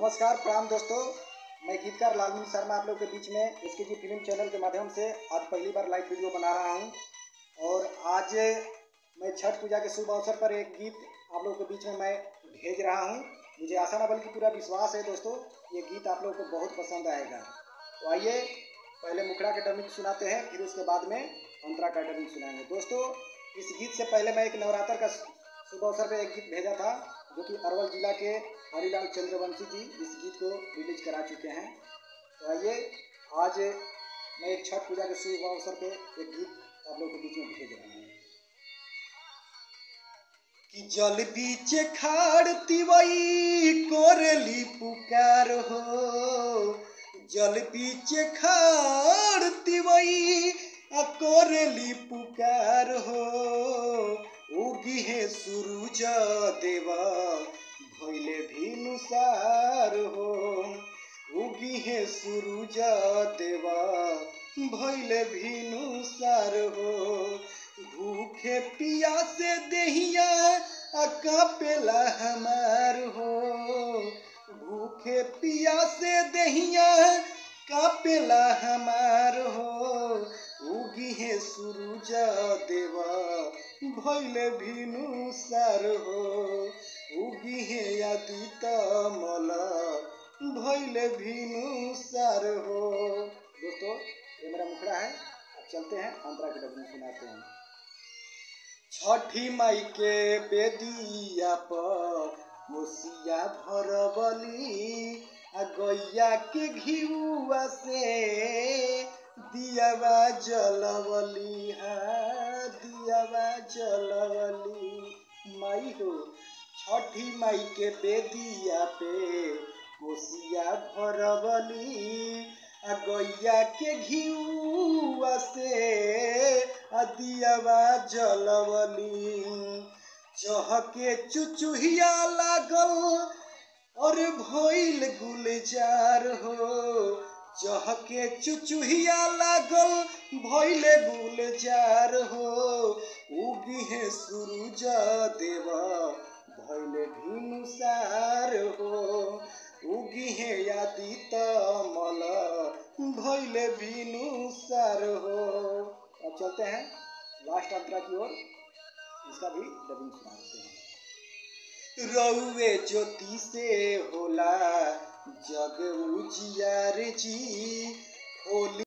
नमस्कार प्रणाम दोस्तों, मैं गीतकार लालमुनि शर्मा आप लोग के बीच में एसके जी फिल्म चैनल के माध्यम से आज पहली बार लाइव वीडियो बना रहा हूं। और आज मैं छठ पूजा के शुभ अवसर पर एक गीत आप लोग के बीच में मैं भेज रहा हूं। मुझे आशा न बल्कि पूरा विश्वास है दोस्तों, ये गीत आप लोग को बहुत पसंद आएगा। तो आइए पहले मुखड़ा का डमिक सुनाते हैं, फिर उसके बाद में अंतरा का डमिक सुनाएंगे। दोस्तों इस गीत से पहले मैं एक नवरात्र का शुभ अवसर पर एक गीत भेजा था, जो कि अरवल जिला के हरिदास चंद्रवंशी जी इस गीत को रिलीज करा चुके हैं। तो आइए आज मैं एक छठ पूजा के शुभ अवसर पे एक गीत आप लोगों के बीच में भेज रहा हूँ। कि जल बीचे खाड़ तिवई कोरली पुकार हो, जल बीचे खाड़ तिवई कोरली पुकार हो, उगी है सूरज देवा भैले भीनुसार हो, उगी है सूरज देवा भैले भीनुसार हो, भूखे पियासे देहिया कापेला हमार हो, भूखे पियासे देहिया कापेला हमार हो, उगी है सूरज देवा भैले भीनुसार हो, उगी है आदित्य मला भैले भीनुसार हो। दोस्तों ये मेरा मुखड़ा है, अब चलते हैं अंतरा के डबल सुनाते हैं। छठी माई के बेदिया पर मोसिया भरबली गैया के घिउआ से दियावा जलवली, दियावा जलवली माई हो। छठी माई के बेदिया पे मोसिया भरवली गैया के घिउआ से दियावा जलवली, चहके चुचुहिया लागल और भइल गुलजार हो, चहके चुचुहिया लागल भइले गुलजार हो, उगी है सूरज देवा भइले भीनुसार हो, उगी है आदित्य मला भइले भीनुसार हो। अब चलते हैं लास्ट अंतरा की ओर, इसका भी डबिंग सुनाते हैं। रउवे ज्योति से होला जग उजियार जी होली।